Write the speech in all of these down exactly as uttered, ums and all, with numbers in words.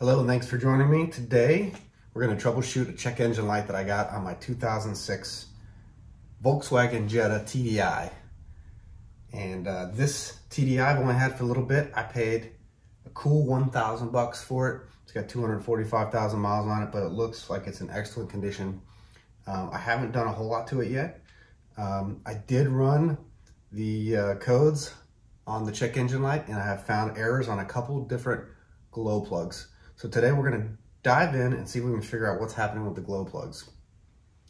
Hello and thanks for joining me. Today we're going to troubleshoot a check engine light that I got on my two thousand six Volkswagen Jetta T D I. And uh, this T D I I've only had for a little bit. I paid a cool one thousand bucks for it. It's got two hundred forty-five thousand miles on it, but it looks like it's in excellent condition. Um, I haven't done a whole lot to it yet. Um, I did run the uh, codes on the check engine light and I have found errors on a couple different glow plugs. So today we're going to dive in and see if we can figure out what's happening with the glow plugs.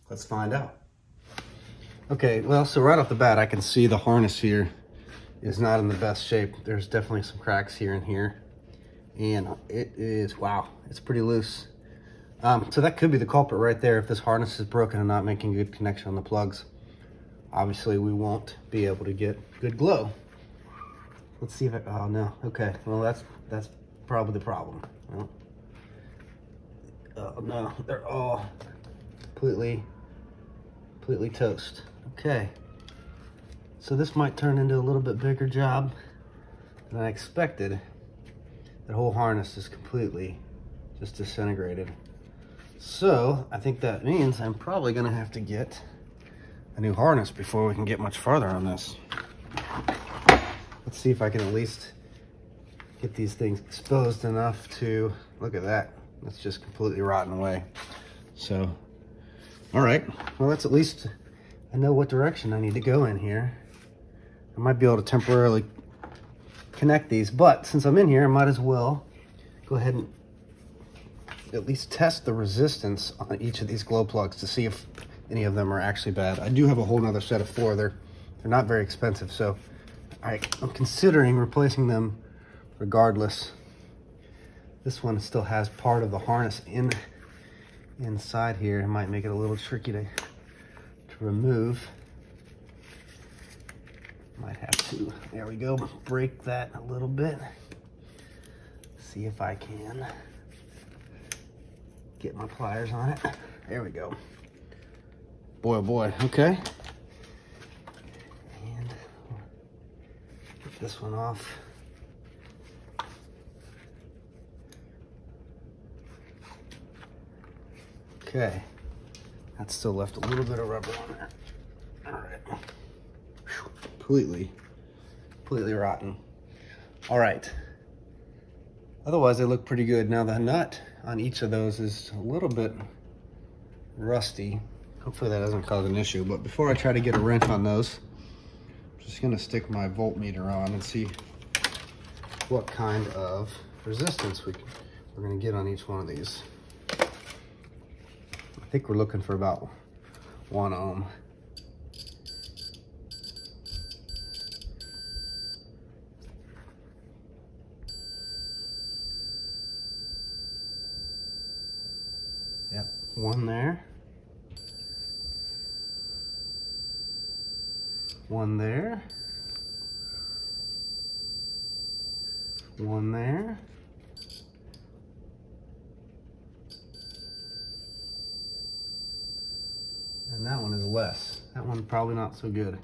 Let's find out. Okay, well, so right off the bat, I can see the harness here is not in the best shape. There's definitely some cracks here and here. And it is, wow, it's pretty loose. Um, so that could be the culprit right there if this harness is broken and not making good connection on the plugs. Obviously, we won't be able to get good glow. Let's see if it, oh no, okay. Well, that's, that's probably the problem. Well, oh no, they're all completely, completely toast. Okay, so this might turn into a little bit bigger job than I expected. That whole harness is completely just disintegrated. So I think that means I'm probably gonna have to get a new harness before we can get much farther on this. Let's see if I can at least get these things exposed enough to, look at that. That's just completely rotten away. So, all right. Well, that's at least, I know what direction I need to go in here. I might be able to temporarily connect these, but since I'm in here, I might as well go ahead and at least test the resistance on each of these glow plugs to see if any of them are actually bad. I do have a whole nother set of four. They're, they're not very expensive, so I, I'm considering replacing them regardless. This one still has part of the harness in inside here. It might make it a little tricky to, to remove. Might have to, there we go, break that a little bit. See if I can get my pliers on it. There we go. Boy, oh boy, okay. And get this one off. Okay, that's still left a little bit of rubber on there. All right, whew, completely, completely rotten. All right, otherwise they look pretty good. Now the nut on each of those is a little bit rusty. Hopefully that doesn't cause an issue, but before I try to get a wrench on those, I'm just gonna stick my voltmeter on and see what kind of resistance we can, we're gonna get on each one of these. I think we're looking for about one ohm. Yep, one there. One there. One there. And that one is less. That one probably not so good.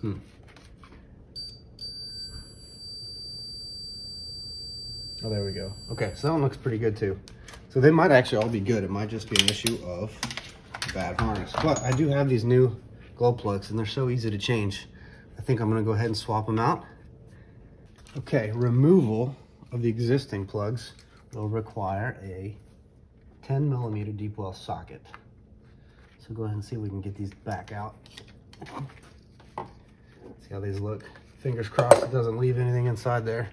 Hmm. Oh, there we go. Okay, so that one looks pretty good too. So they might actually all be good. It might just be an issue of bad harness. But I do have these new glow plugs and they're so easy to change. I think I'm gonna go ahead and swap them out. Okay, removal of the existing plugs will require a ten millimeter deep well socket. So go ahead and see if we can get these back out. See how these look. Fingers crossed it doesn't leave anything inside there.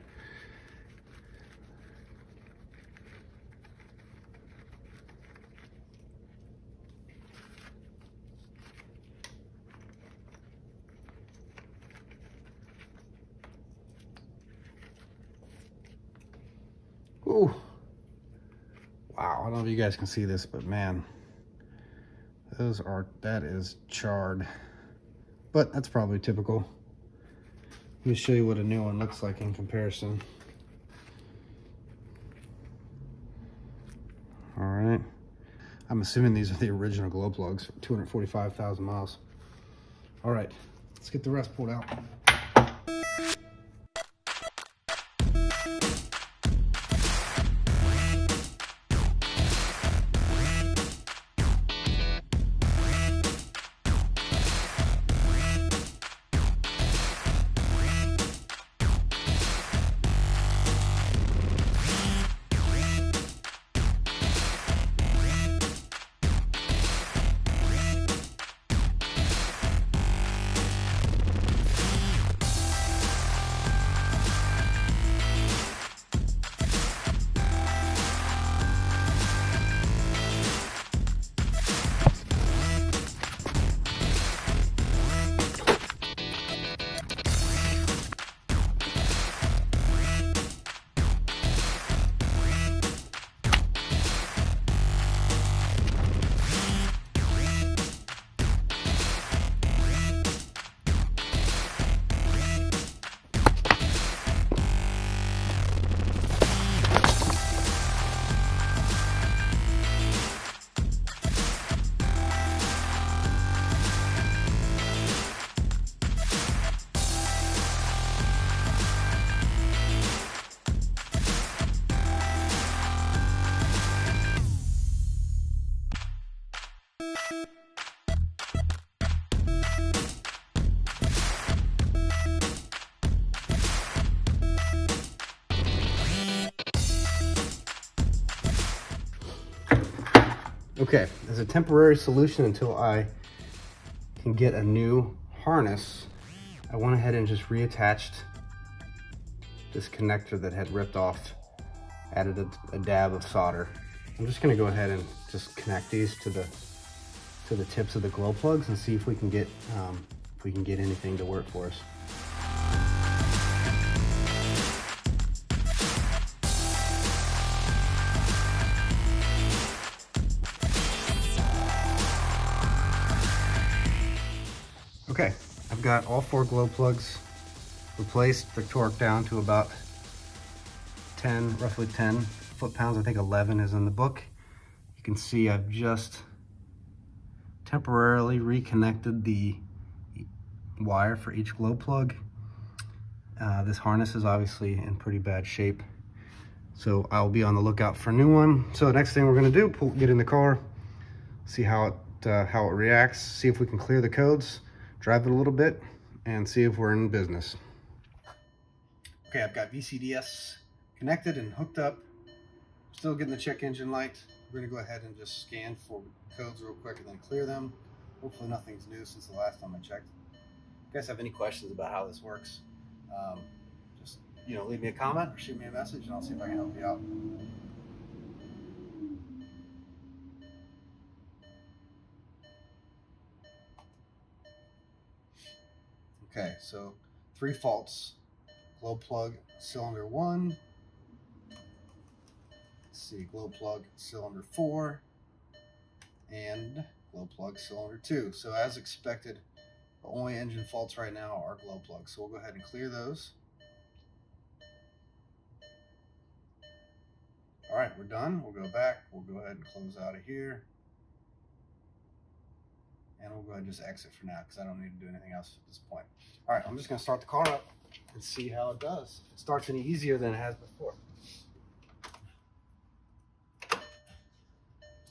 Ooh. Wow, I don't know if you guys can see this, but man, those are, that is charred. But that's probably typical. Let me show you what a new one looks like in comparison. All right. I'm assuming these are the original glow plugs, two hundred forty-five thousand miles. All right, let's get the rest pulled out. Okay, as a temporary solution until I can get a new harness, I went ahead and just reattached this connector that had ripped off, added a, a dab of solder. I'm just gonna go ahead and just connect these to the to the tips of the glow plugs and see if we can get um, if we can get anything to work for us. Okay, I've got all four glow plugs replaced. They're torqued down to about ten, roughly ten foot-pounds. I think eleven is in the book. You can see I've just temporarily reconnected the wire for each glow plug. Uh, this harness is obviously in pretty bad shape, so I'll be on the lookout for a new one. So the next thing we're gonna do, pull, get in the car, see how it, uh, how it reacts, see if we can clear the codes, drive it a little bit, and see if we're in business. Okay, I've got V C D S connected and hooked up. Still getting the check engine light. We're gonna go ahead and just scan for codes real quick and then clear them. Hopefully nothing's new since the last time I checked. If you guys have any questions about how this works, um, just you know, leave me a comment or shoot me a message and I'll see if I can help you out. Okay, so three faults. Glow plug, cylinder one. Let's see, glow plug, cylinder four. And glow plug, cylinder two. So as expected, the only engine faults right now are glow plugs. So we'll go ahead and clear those. All right, we're done. We'll go back. We'll go ahead and close out of here. And we'll go ahead and just exit for now because I don't need to do anything else at this point. All right, I'm just going to start the car up and see how it does. If it starts any easier than it has before.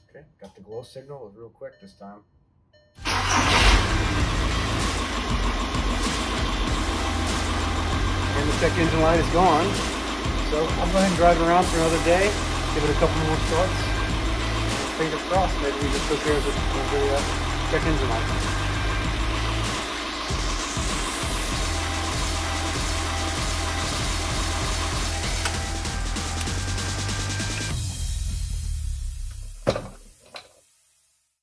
Okay, got the glow signal. It was real quick this time. And the check engine light is gone. So I'll go ahead and drive it around for another day. Give it a couple more starts. Fingers crossed, maybe we just took care of this. Check engine light.